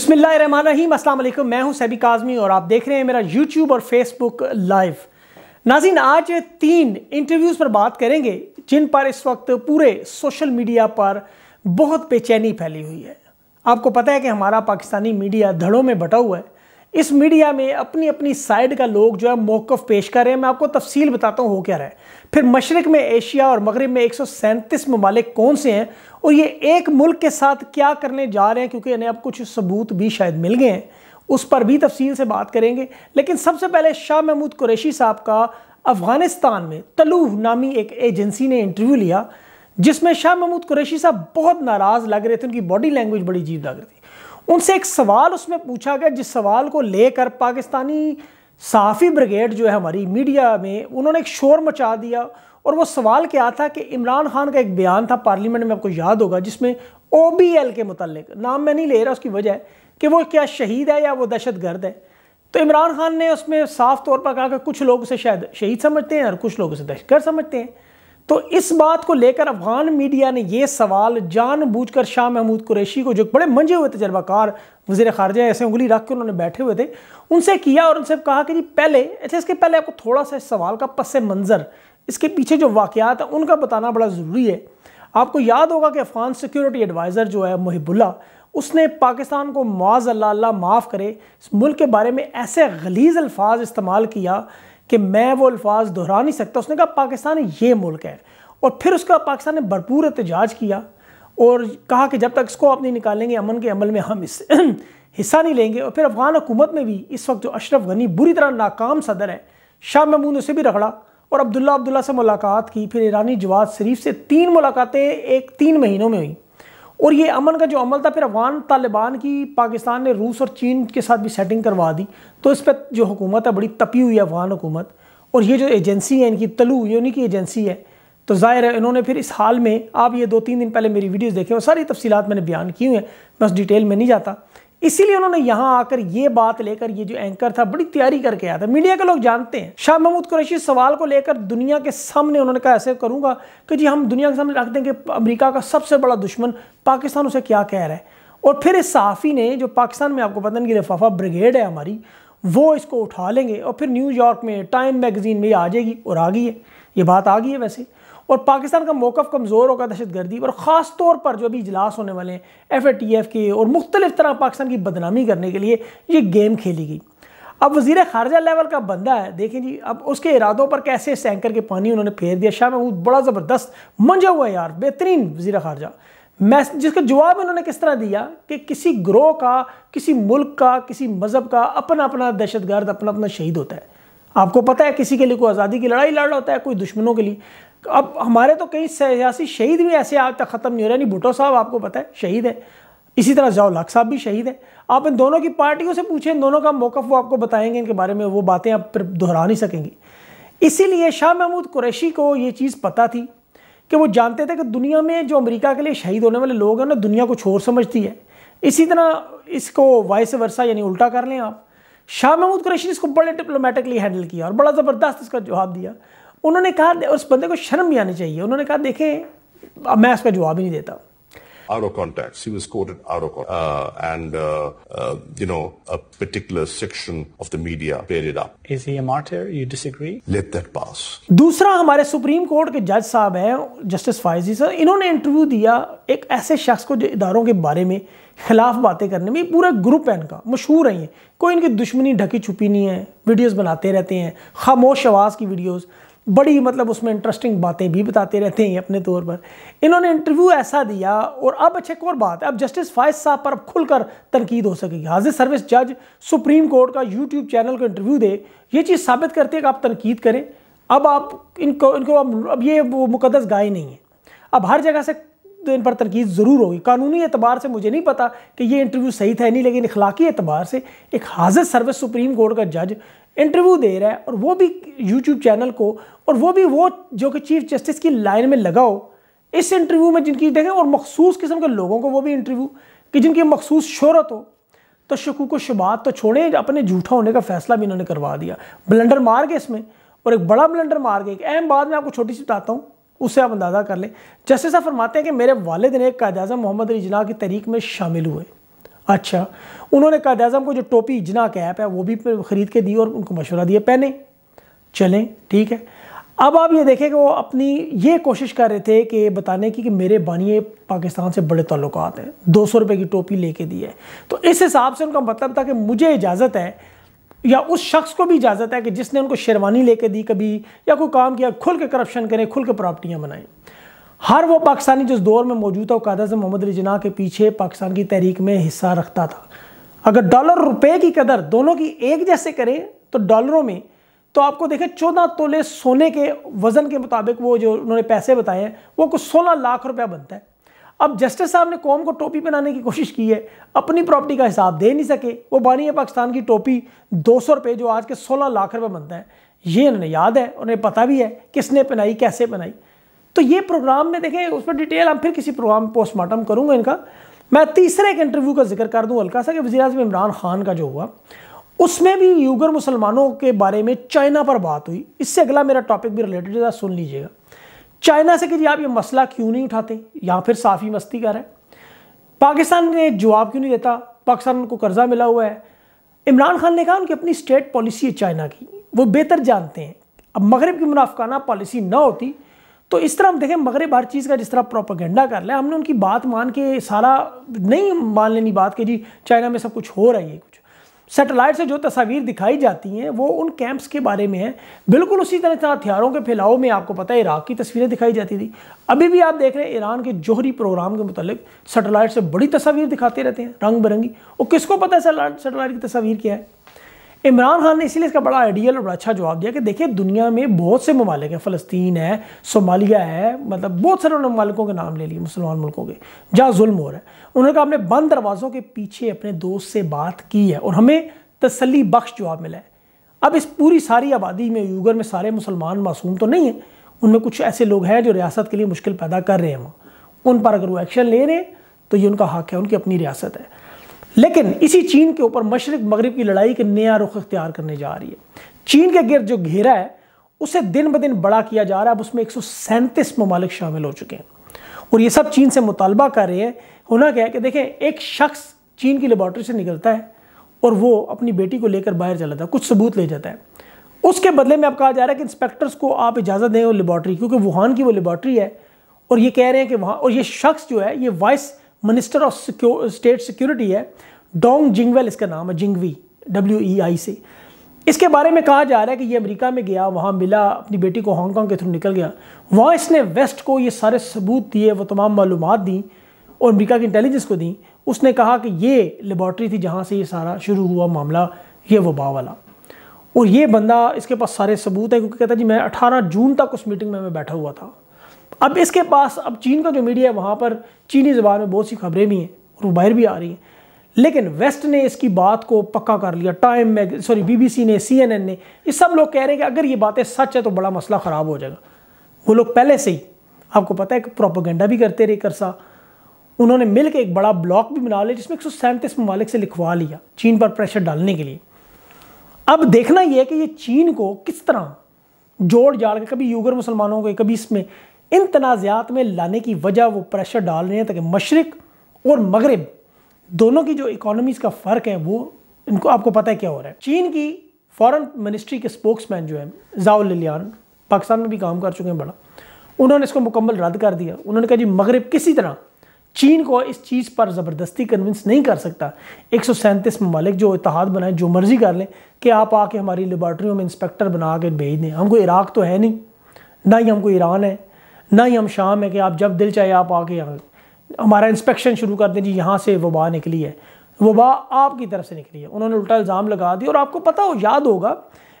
बिस्मिल्लाहिर्रहमानिर्रहीम, अस्सलाम वालेकुम। मैं हूं सबी काज़मी और आप देख रहे हैं मेरा YouTube और Facebook लाइव। नाज़रीन, आज 3 इंटरव्यूज़ पर बात करेंगे जिन पर इस वक्त पूरे सोशल मीडिया पर बहुत बेचैनी फैली हुई है। आपको पता है कि हमारा पाकिस्तानी मीडिया धड़ों में बटा हुआ है। इस मीडिया में अपनी अपनी साइड का लोग जो है मौक़िफ़ पेश कर रहे हैं। मैं आपको तफसील बताता हूँ हो क्या रहा है। फिर मशरक़ में एशिया और मगरब में 137 ममालिक कौन से हैं और ये एक मुल्क के साथ क्या करने जा रहे हैं, क्योंकि इन्हें अब कुछ सबूत भी शायद मिल गए हैं। उस पर भी तफसील से बात करेंगे, लेकिन सबसे पहले शाह महमूद कुरैशी साहब का अफ़गानिस्तान में तलूह नामी एक एजेंसी ने इंटरव्यू लिया जिसमें शाह महमूद कुरैशी साहब बहुत नाराज़ लग रहे थे। उनकी बॉडी लैंग्वेज बड़ी अजीब लग रही थी। उनसे एक सवाल उसमें पूछा गया जिस सवाल को लेकर पाकिस्तानी सहाफ़ी ब्रिगेड जो है हमारी मीडिया में उन्होंने एक शोर मचा दिया। और वो सवाल क्या था कि इमरान खान का एक बयान था पार्लियामेंट में, आपको याद होगा, जिसमें OBL के मुताल्लिक, नाम मैं नहीं ले रहा उसकी वजह है कि वो क्या शहीद है या वो दहशतगर्द है। तो इमरान खान ने उसमें साफ तौर पर कहा कि कुछ लोग उसे शायद शहीद समझते हैं और कुछ लोग उसे दहशतगर्द समझते हैं। तो इस बात को लेकर अफ़गान मीडिया ने ये सवाल जानबूझकर शाह महमूद कुरैशी को, जो बड़े मंझे हुए तजर्बाकार वज़ीर ख़ारजा ऐसे उंगली रख के उन्होंने बैठे हुए थे, उनसे किया और उनसे कहा कि जी पहले, अच्छा इसके पहले आपको थोड़ा सा इस सवाल का पस मंज़र, इसके पीछे जो वाक़यात है उनका बताना बड़ा ज़रूरी है। आपको याद होगा कि अफ़गान सिक्योरिटी एडवाइज़र जो है मुहिबुल्ला, उसने पाकिस्तान को माज़अल्लाह, अल्लाह माफ़ करे, इस मुल्क के बारे में ऐसे गलीज़ अल्फाज इस्तेमाल किया कि मैं वो अल्फाज दोहरा नहीं सकता। उसने कहा पाकिस्तान ये मुल्क है, और फिर उसका पाकिस्तान ने भरपूर एहतजाज किया और कहा कि जब तक इसको आप नहीं निकालेंगे अमन के अमल में हम हिस्सा नहीं लेंगे। और फिर अफ़गान हुकूमत में भी इस वक्त जो अशरफ गनी बुरी तरह नाकाम सदर है, शाह महमूद उसे भी रगड़ा और अब्दुल्ला अब्दुल्ला से मुलाकात की। फिर ईरानी जवाद शरीफ से 3 मुलाकातें एक 3 महीनों में हुई और ये अमन का जो अमल था। फिर अफ़गान तालिबान की पाकिस्तान ने रूस और चीन के साथ भी सेटिंग करवा दी। तो इस पर जो हुकूमत है बड़ी तपी हुई है अफ़गान हुकूमत, और ये जो एजेंसी है इनकी तलू, ये उन्हीं की एजेंसी है। तो ज़ाहिर है इन्होंने फिर इस हाल में, आप ये 2-3 दिन पहले मेरी वीडियोस देखें और सारी तफसीलात मैंने बयान की हुई हैं, मैं उस डिटेल में नहीं जाता। इसीलिए उन्होंने यहाँ आकर ये बात लेकर, ये जो एंकर था बड़ी तैयारी करके आया था, मीडिया के लोग जानते हैं। शाह महमूद कुरैशी सवाल को लेकर दुनिया के सामने उन्होंने कहा ऐसे करूँगा कि जी हम दुनिया के सामने रख दें कि अमेरिका का सबसे बड़ा दुश्मन पाकिस्तान उसे क्या कह रहा है। और फिर इस सहाफ़ी ने, जो पाकिस्तान में आपको पता है कि लिफाफा ब्रिगेड है हमारी, वो इसको उठा लेंगे और फिर न्यूयॉर्क में टाइम मैगजीन में आ जाएगी, और आ गई है, ये बात आ गई है वैसे। और पाकिस्तान का मौक़ कमज़ोर होगा दहशतगर्दी और ख़ास तौर पर जो अभी इजलास होने वाले हैं FATF के, और मुख्तलिफ तरह पाकिस्तान की बदनामी करने के लिए ये गेम खेली गई। अब वज़ीर ख़ारजा लेवल का बंदा है, देखें जी अब उसके इरादों पर कैसे इस एंकर के पानी उन्होंने फेर दिया। शाह महमूद बड़ा ज़बरदस्त मंझा हुआ है यार, बेहतरीन वज़ीर ख़ारजा, मैं जिसका जवाब उन्होंने किस तरह दिया कि किसी ग्रोह का, किसी मुल्क का, किसी मज़हब का अपना अपना दहशतगर्द, अपना अपना शहीद होता है। आपको पता है किसी के लिए कोई आज़ादी की लड़ाई लड़ रहा होता है, कोई दुश्मनों के लिए। अब हमारे तो कई सियासी शहीद भी ऐसे आज तक ख़त्म नहीं हो रहे। नहीं, भुटो साहब आपको पता है शहीद है, इसी तरह ज़ाओ लक साहब भी शहीद है। आप इन दोनों की पार्टियों से पूछें, इन दोनों का मौक़िफ़ वो आपको बताएंगे, इनके बारे में वो बातें आप फिर दोहरा नहीं सकेंगे। इसीलिए शाह महमूद कुरैशी को ये चीज़ पता थी कि वो जानते थे कि दुनिया में जो अमेरिका के लिए शहीद होने वाले लोग हैं ना, दुनिया को छोर समझती है। इसी तरह इसको वाइस वर्सा, यानी उल्टा कर लें आप। शाह महमूद कुरैशी ने इसको बड़े डिप्लोमेटिकली हैंडल किया और बड़ा ज़बरदस्त इसका जवाब दिया। उन्होंने कहा, उस बंदे को शर्म भी आनी चाहिए, उन्होंने कहा देखें अब मैं इसका जवाब ही नहीं देता। Out of context, he was quoted out of context, you know, a particular section of the media played it up. Is he a martyr? You disagree? Let that pass. दूसरा, हमारे सुप्रीम कोर्ट के जज साहब हैं justice फैज़ ईसा, इन्होंने interview दिया एक ऐसे शख्स को जो इदारों के बारे में खिलाफ बातें करने में, पूरा ग्रुप है इनका, मशहूर है ये, कोई इनकी दुश्मनी ढकी छुपी नहीं है, वीडियोज़ बनाते रहते हैं, खामोश आवाज़ की वीडियोज़, बड़ी मतलब उसमें इंटरेस्टिंग बातें भी बताते रहते हैं अपने तौर पर। इन्होंने इंटरव्यू ऐसा दिया। और अब अच्छा एक और बात है, अब जस्टिस फैज़ साहब पर खुलकर तनकीद हो सकेगी। हाजिर सर्विस जज सुप्रीम कोर्ट का यूट्यूब चैनल को इंटरव्यू दे, ये चीज़ साबित करती है कि आप तनकीद करें। अब आप इनको अब ये वो मुकद्दस गाय नहीं है, अब हर जगह से इन पर तनकीद ज़रूर होगी। कानूनी एतबार से मुझे नहीं पता कि ये इंटरव्यू सही था नहीं, लेकिन इखलाकी एतबार से एक हाजिर सर्विस सुप्रीम कोर्ट का जज इंटरव्यू दे रहा है, और वो भी यूट्यूब चैनल को, और वो जो कि चीफ जस्टिस की लाइन में लगा हो इस इंटरव्यू में, जिनकी देखें और मखसूस किस्म के लोगों को वो भी इंटरव्यू कि जिनकी मखसूस शोहरत हो। तो शकूक व शुबात तो छोड़ें, अपने झूठा होने का फैसला भी इन्होंने करवा दिया। ब्लंडर मार गए इसमें, और एक बड़ा ब्लंडर मार गए, एक अहम बात मैं आपको छोटी सी बताता हूँ, उससे आप अंदाज़ा कर लें। जस्टिस साहब फरमाते हैं कि मेरे वालिद ने कायद आज़म मोहम्मद अली जिना की तहरीक में शामिल हुए। अच्छा, उन्होंने कायदे आज़म को जो टोपी इजना कैप है वो भी ख़रीद के दी और उनको मशवरा दिया पहने चलें, ठीक है। अब आप ये देखें कि वो अपनी ये कोशिश कर रहे थे कि बताने की कि मेरे बानिए पाकिस्तान से बड़े ताल्लुकात हैं, 200 रुपये की टोपी लेके दी है। तो इस हिसाब से उनका मतलब था कि मुझे इजाज़त है या उस शख्स को भी इजाज़त है कि जिसने उनको शेरवानी लेके दी कभी या कोई काम किया, खुल के करप्शन करें, खुल के प्रॉपर्टियाँ बनाएं। हर वो पाकिस्तानी जिस दौर में मौजूद था वो कायदे आज़म मोहम्मद अली जिन्ना के पीछे पाकिस्तान की तहरीक में हिस्सा रखता था। अगर डॉलर रुपए की कदर दोनों की एक जैसे करें तो डॉलरों में तो आपको देखें 14 तोले सोने के वज़न के मुताबिक वो जो उन्होंने पैसे बताए हैं वो कुछ 16 लाख रुपया बनता है। अब जस्टिस साहब ने कौम को टोपी पहनाने की कोशिश की है, अपनी प्रॉपर्टी का हिसाब दे नहीं सके, वो बानी पाकिस्तान की टोपी 200 रुपये जो आज के 16 लाख रुपये बनता है ये उन्हें याद है, उन्हें पता भी है किसने पहनाई कैसे पहनाई। तो ये प्रोग्राम में देखें उस पर डिटेल हम फिर किसी प्रोग्राम में पोस्टमार्टम करूँगा इनका। मैं तीसरे एक इंटरव्यू का जिक्र कर दूँ हल्का सा कि वज़ीर आज़म इमरान खान का जो हुआ उसमें भी यूगर मुसलमानों के बारे में चाइना पर बात हुई। इससे अगला मेरा टॉपिक भी रिलेटेड है, सुन लीजिएगा। चाइना से कि जी आप ये मसला क्यों नहीं उठाते, यहाँ फिर साफ़ी मस्ती कर रहे हैं, पाकिस्तान ने जवाब क्यों नहीं देता, पाकिस्तान को कर्जा मिला हुआ है। इमरान खान ने कहा उनकी अपनी स्टेट पॉलिसी है चाइना की, वो बेहतर जानते हैं। अब मगरब की मुनाफिकाना पॉलिसी ना होती तो इस तरह हम देखें मगरब हर चीज़ का जिस तरह प्रोपेगेंडा कर रहा है, हमने उनकी बात मान के सारा नहीं मान लेनी बात कि जी चाइना में सब कुछ हो रहा है। कुछ सैटेलाइट से जो तस्वीर दिखाई जाती हैं वो उन कैंप्स के बारे में है, बिल्कुल उसी तरह हथियारों के फैलाव में आपको पता है इराक़ की तस्वीरें दिखाई जाती थी। अभी भी आप देख रहे हैं ईरान के जोहरी प्रोग्राम के मुतालिक सैटेलाइट से बड़ी तस्वीर दिखाते रहते हैं रंग बिरंगी, और किसको पता है सैटेलाइट की तस्वीर क्या है। इमरान खान ने इसीलिए इसका बड़ा आइडियल और बड़ा अच्छा जवाब दिया कि देखिए दुनिया में बहुत से ममालिक हैं, फ़लस्तीन है, सोमालिया है, मतलब बहुत सारे ममालिकों के नाम ले लिए मुसलमान मुल्कों के जहाँ जुल्म हो रहा है। उन्होंने कहा हमने बंद दरवाज़ों के पीछे अपने दोस्त से बात की है और हमें तसल्ली बख्श जवाब मिला है। अब इस पूरी सारी आबादी में यूगर में सारे मुसलमान मासूम तो नहीं हैं, उनमें कुछ ऐसे लोग हैं जो रियासत के लिए मुश्किल पैदा कर रहे हैं, वहाँ उन पर अगर वो एक्शन ले रहे हैं तो ये उनका हक है, उनकी अपनी रियासत है। लेकिन इसी चीन के ऊपर मशरक़ मगरब की लड़ाई के नया रुख अख्तियार करने जा रही है। चीन के गिरद जो घेरा है उसे दिन ब दिन बड़ा किया जा रहा है। अब उसमें 137 ममालिक शामिल हो चुके हैं और ये सब चीन से मुतालबा कर रहे हैं। होना क्या है कि देखें एक शख्स चीन की लेबॉर्ट्री से निकलता है और वो अपनी बेटी को लेकर बाहर चला जाता है, कुछ सबूत ले जाता है, उसके बदले में अब कहा जा रहा है कि इंस्पेक्टर्स को आप इजाज़त दें वो लेबॉर्ट्री, क्योंकि वुहान की वो लेबॉर्ट्री है। और ये कह रहे हैं कि वहाँ, और ये शख्स जो है ये vice minister of state security है, डोंग जिंगवेल इसका नाम है, जिंगवी WEI से। इसके बारे में कहा जा रहा है कि ये अमेरिका में गया, वहाँ मिला, अपनी बेटी को हांगकांग के थ्रू निकल गया, वहाँ इसने वेस्ट को ये सारे सबूत दिए, वो तमाम मालूमात दी और अमेरिका की इंटेलिजेंस को दी। उसने कहा कि ये लेबॉर्ट्री थी जहाँ से ये सारा शुरू हुआ मामला, ये वबा वाला, और ये बंदा इसके पास सारे सबूत है, क्योंकि कहता जी मैं 18 जून तक उस मीटिंग में मैं बैठा हुआ था। अब इसके पास, अब चीन का जो मीडिया है वहाँ पर चीनी ज़बान में बहुत सी खबरें भी हैं और वो बाहर भी आ रही हैं, लेकिन वेस्ट ने इसकी बात को पक्का कर लिया। टाइम में BBC ने, CNN ने, ये सब लोग कह रहे हैं कि अगर ये बातें सच है तो बड़ा मसला ख़राब हो जाएगा। वो लोग पहले से ही, आपको पता है कि प्रोपेगेंडा भी करते रहे करसा, उन्होंने मिल के एक बड़ा ब्लॉक भी बना लिया जिसमें 137 ममालिक से लिखवा लिया चीन पर प्रेशर डालने के लिए। अब देखना यह है कि ये चीन को किस तरह जोड़ जाड़ के कभी यूगर मुसलमानों को कभी इसमें इन तनाज़ात में लाने की वजह वो प्रेशर डाल रहे हैं ताकि मशरिक और मगरब दोनों की जो इकोनॉमीज़ का फ़र्क है वो इनको, आपको पता है क्या हो रहा है। चीन की फॉरेन मिनिस्ट्री के स्पोक्समैन जो है ज़ाओ लिजियान, पाकिस्तान में भी काम कर चुके हैं बड़ा, उन्होंने इसको मुकम्मल रद्द कर दिया। उन्होंने कहा जी मगरब किसी तरह चीन को इस चीज़ पर ज़बरदस्ती कन्विंस नहीं कर सकता। 137 ममालिक जो इत्तेहाद बनाए, जो मर्ज़ी कर लें कि आप आके हमारी लेबॉर्ट्रियों में इंस्पेक्टर बना के भेज दें, हमको इराक़ तो है नहीं, ना ही हमको ईरान है, ना ही हम शाम है कि आप जब दिल चाहे आप आके यहाँ हमारा इंस्पेक्शन शुरू कर दें जी यहाँ से वबा निकली है, वबा आपकी तरफ से निकली है। उन्होंने उल्टा इल्ज़ाम लगा दिया। और आपको पता हो, याद होगा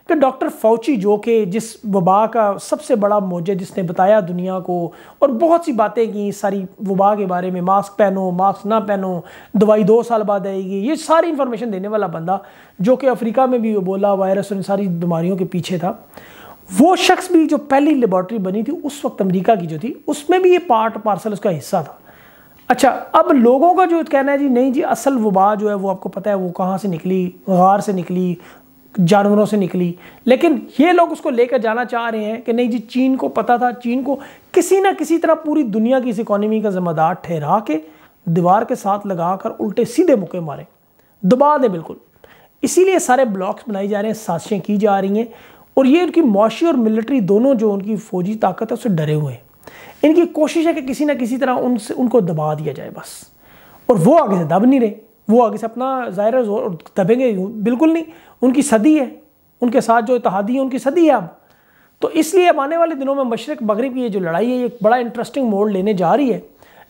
कि डॉक्टर फाउची जो कि जिस वबा का सबसे बड़ा मौजद, जिसने बताया दुनिया को और बहुत सी बातें की सारी वबा के बारे में, मास्क पहनो, मास्क ना पहनो, दवाई 2 साल बाद आएगी, ये सारी इन्फॉर्मेशन देने वाला बंदा जो कि अफ्रीका में भी बोला वायरस और इन सारी बीमारियों के पीछे था, वो शख्स भी जो पहली लेबॉर्ट्री बनी थी उस वक्त अमेरिका की जो थी उसमें भी ये पार्ट पार्सल उसका हिस्सा था। अच्छा, अब लोगों का जो कहना है जी नहीं जी असल वबा जो है वो आपको पता है वो कहाँ से निकली, गार से निकली, जानवरों से निकली, लेकिन ये लोग उसको लेकर जाना चाह रहे हैं कि नहीं जी चीन को पता था, चीन को किसी ना किसी तरह पूरी दुनिया की इस इकॉनमी का जिम्मेदार ठहरा के दीवार के साथ लगाकर उल्टे सीधे मुक्के मारें, दबा दें बिल्कुल। इसीलिए सारे ब्लॉक्स बनाए जा रहे हैं, साजिशें की जा रही हैं, और ये उनकी मुआशी और मिलिट्री दोनों जो उनकी फौजी ताकत है उससे डरे हुए हैं। इनकी कोशिश है कि किसी ना किसी तरह उनसे उनको दबा दिया जाए बस, और वो आगे से दब नहीं रहे, वो आगे से अपना ज़ाहिर जोर दबेंगे बिल्कुल नहीं, उनकी सदी है, उनके साथ जो इत्तेहादी है उनकी सदी है अब तो। इसलिए अब आने वाले दिनों में मशरक मगरिब की ये जो लड़ाई है ये एक बड़ा इंटरेस्टिंग मोड़ लेने जा रही है।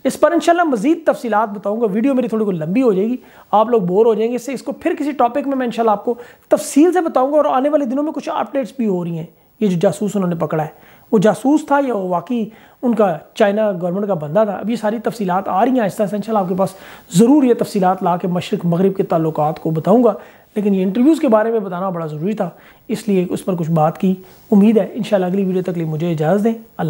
इस पर इंशाल्लाह मज़ीद तफसीलात बताऊँगा, वीडियो मेरी थोड़ी को लंबी हो जाएगी, आप लोग बोर हो जाएंगे इससे, इसको फिर किसी टॉपिक में मैं इंशाल्लाह आपको तफसील से बताऊँगा। और आने वाले दिनों में कुछ अपडेट्स भी हो रही हैं, ये जो जासूस उन्होंने पकड़ा है वो जासूस था या वो वाकई उनका चाइना गवर्नमेंट का बंदा था, अब ये सारी तफसीलात आ रही हैं आहिस्ता आहिस्ता, इंशाल्लाह आपके पास ज़रूर ये तफसीलात ला के मशरक मगरिब के ताल्लुकात को बताऊँगा। लेकिन ये इंटरव्यूज़ के बारे में बताना बड़ा ज़रूरी था इसलिए उस पर कुछ बात की। उम्मीद है इंशाल्लाह अगली वीडियो तक लिए मुझे इजाज़त दें।